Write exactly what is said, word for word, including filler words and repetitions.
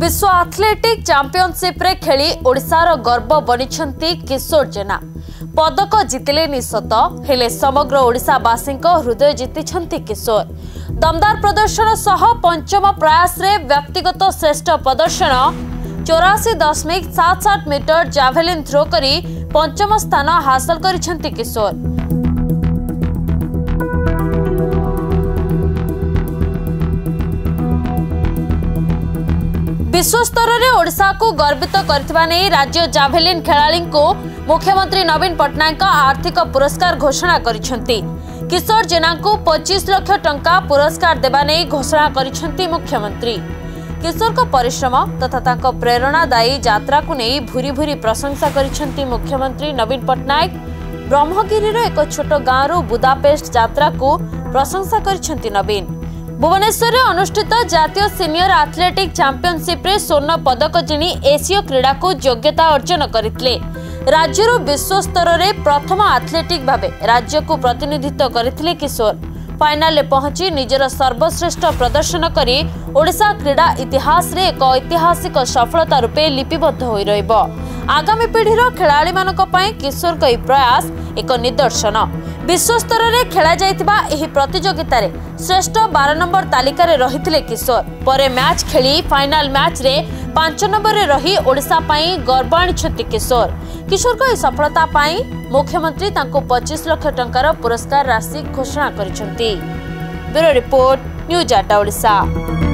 विश्व athletics championship रे खेली ओडिशार गर्व बनिछंती किशोर जेना। पदक जितिलेनि सत हेले समग्र ओडिशावासींक हृदय जितिछंती किशोर। दमदार प्रदर्शन सह पंचम प्रयास रे व्यक्तिगत श्रेष्ठ प्रदर्शन चौरासी दशमिक सात सात मीटर जाभेलिन थ्रो करी पंचम स्थान हासिल करिछंती किशोर। विश्व स्तर में ओडिशा को गर्वित करथिबा नै राज्य जाभेलिन खेलाड़ी को मुख्यमंत्री नवीन पटनायक आर्थिक पुरस्कार घोषणा करिसेंती। किशोर जेना को पच्चीस लाख टंका पुरस्कार देबा नै घोषणा करिसेंती मुख्यमंत्री। किशोर को परिश्रम तथा तांको प्रेरणादायी यात्रा को नै भूरी भूरी प्रशंसा करिसेंती मुख्यमंत्री नवीन पटनायक। ब्रह्मगिरी रो एक छोट गाँव बुदापेस्ट यात्रा को प्रशंसा करिसेंती नवीन। भुवनेश्वर में अनुष्ठित जातीय सीनियर एथलेटिक चैंपियनशिप रे स्वर्ण पदक जिनी एशिय क्रीडा को योग्यता अर्जन करथिले। राज्यर विश्व स्तर में प्रथम एथलेटिक भाव राज्य को प्रतिनिधित्व करथिले किशोर। फाइनाल पहुंची निजर सर्वश्रेष्ठ प्रदर्शन करी ओडिशा क्रीडा इतिहास रे एक ऐतिहासिक सफलता रूपे लिपिबद्ध होई रहइबो। आगामी पीढ़ीर खिलाड़ी मानक पय किशोर का प्रयास एक निदर्शन। विश्व स्तर में खेला जाइतिबा एही प्रतियोगिता रे श्रेष्ठ बारह नंबर तालिका रे रहिथिले किशोर। परे मैच खेली फाइनाल मैच रे पांच नंबर रे रही ओडिशा पई गर्व आनिछंती किशोर। किशोर को सफलता पई मुख्यमंत्री तांको पच्चीस लाख टंकार पुरस्कार राशि घोषणा करिसेंती। ब्यूरो रिपोर्ट न्यूज आटा ओडिशा।